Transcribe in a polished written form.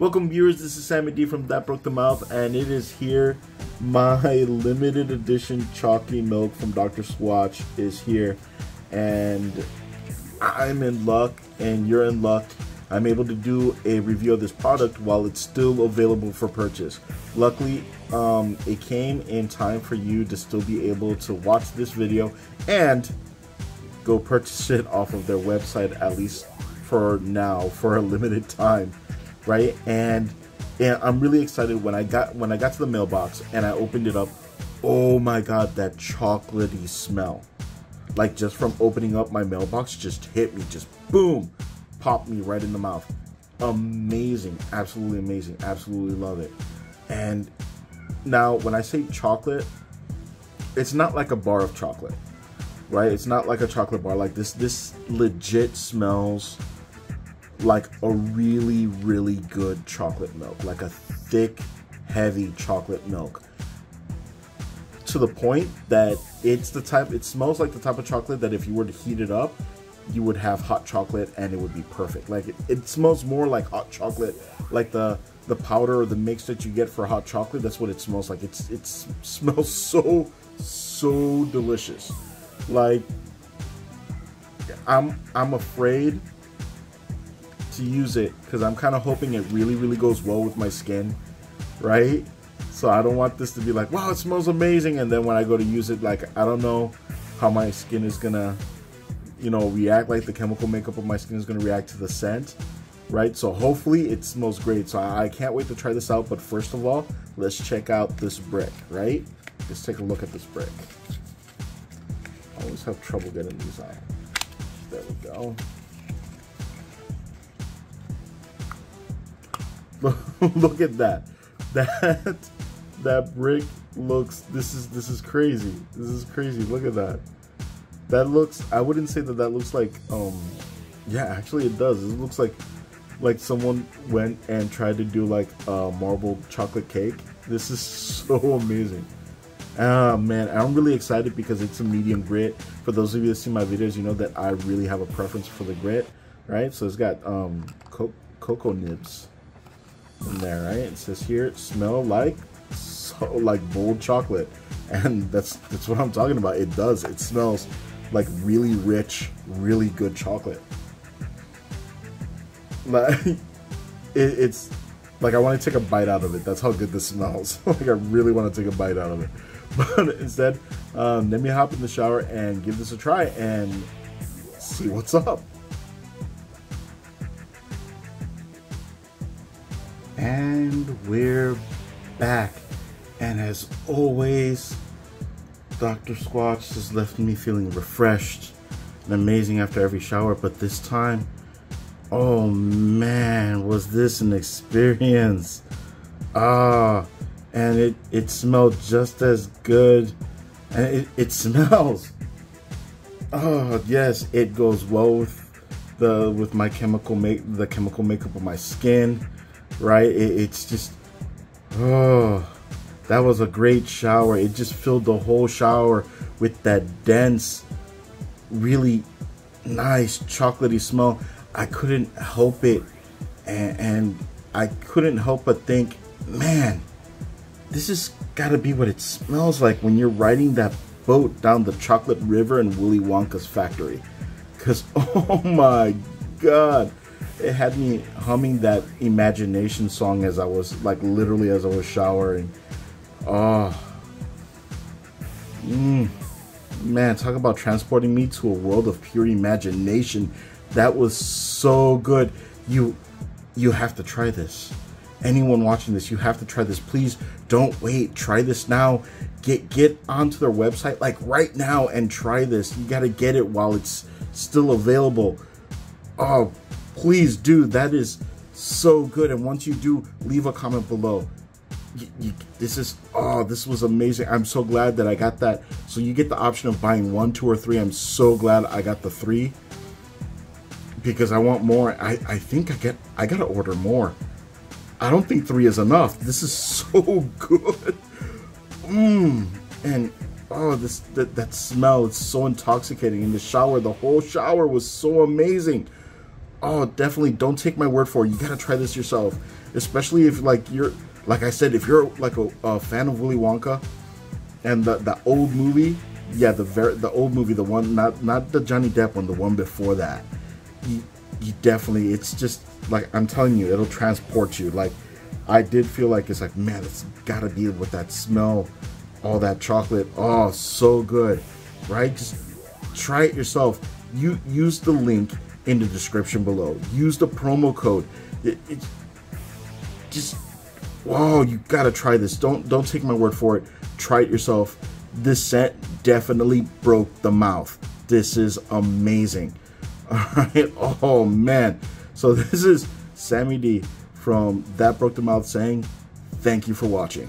Welcome viewers, this is Sammy D from That Broke The Mouth, and it is here. My limited edition chocolate milk from Dr. Squatch is here, and I'm in luck and you're in luck. I'm able to do a review of this product while it's still available for purchase. Luckily, it came in time for you to still be able to watch this video and go purchase it off of their website, at least for now, for a limited time, right? And I'm really excited. When I got to the mailbox and I opened it up, oh my god, that chocolatey smell, like just from opening up my mailbox, just hit me, just boom, popped me right in the mouth. Amazing, absolutely amazing, absolutely love it. And now when I say chocolate, it's not like a bar of chocolate, right? It's not like a chocolate bar. Like this legit smells like a really, really good chocolate milk, like a thick, heavy chocolate milk, to the point that it smells like the type of chocolate that if you were to heat it up, you would have hot chocolate and it would be perfect. Like it smells more like hot chocolate, like the powder or the mix that you get for hot chocolate. That's what it smells like. It smells so delicious. Like I'm afraid to use it because I'm kind of hoping it really goes well with my skin, right? So I don't want this to be like, wow, it smells amazing, and then when I go to use it, like, I don't know how my skin is gonna, you know, react, like the chemical makeup of my skin is gonna react to the scent, right? So hopefully it smells great. So I can't wait to try this out, but first of all, let's check out this brick, right? Let's take a look at this brick. I always have trouble getting these out. There we go. Look at that. That brick looks, this is crazy. This is crazy. Look at that. That looks, I wouldn't say that looks like, yeah, actually it does. It looks like someone went and tried to do like a marble chocolate cake. This is so amazing. Ah, man, I'm really excited because it's a medium grit. For those of you that see my videos, you know that I really have a preference for the grit, right? So it's got Cocoa Nibs in there, right? It says here, smell like, so like bold chocolate, and that's what I'm talking about. It does. It smells like really rich, really good chocolate. Like it's like I want to take a bite out of it. That's how good this smells. Like I really want to take a bite out of it. But instead, let me hop in the shower and give this a try and see what's up. And we're back, and as always, Dr. Squatch has left me feeling refreshed and amazing after every shower, but this time, oh man, was this an experience. And it smelled just as good, and it smells, oh yes, it goes well with the chemical makeup of my skin, right? It's just, oh, that was a great shower. It just filled the whole shower with that dense, really nice chocolatey smell. I couldn't help it, and I couldn't help but think, man, this has got to be what it smells like when you're riding that boat down the chocolate river in Willy Wonka's factory, because oh my god, it had me humming that imagination song as I was, like, literally as I was showering. Oh, man, talk about transporting me to a world of pure imagination. That was so good. You have to try this. Anyone watching this, you have to try this. Please don't wait. Try this now. Get onto their website, like, right now, and try this. You got to get it while it's still available. Oh, please do. That is so good. And once you do, leave a comment below. This was amazing. I'm so glad that I got that. So you get the option of buying 1, 2, or 3. I'm so glad I got the 3 because I want more. I think I gotta order more. I don't think 3 is enough. This is so good. And oh, that smell, it's so intoxicating. In the shower, the whole shower was so amazing. Oh, definitely don't take my word for it. You gotta try this yourself, especially if, like, you're, like I said, if you're like a fan of Willy Wonka and the old movie. Yeah, the old movie, the one not the Johnny Depp one, the one before that. You definitely, it's just like, I'm telling you, it'll transport you. Like, I did feel like, it's like, man, it's gotta deal with that smell, all that chocolate. Oh, so good, right? Just try it yourself. You use the link in the description below. Use the promo code. It's just, wow, you gotta try this. Don't take my word for it. Try it yourself. This scent definitely broke the mouth. This is amazing. All right. Oh man. So this is Sammy D from That Broke the Mouth saying thank you for watching.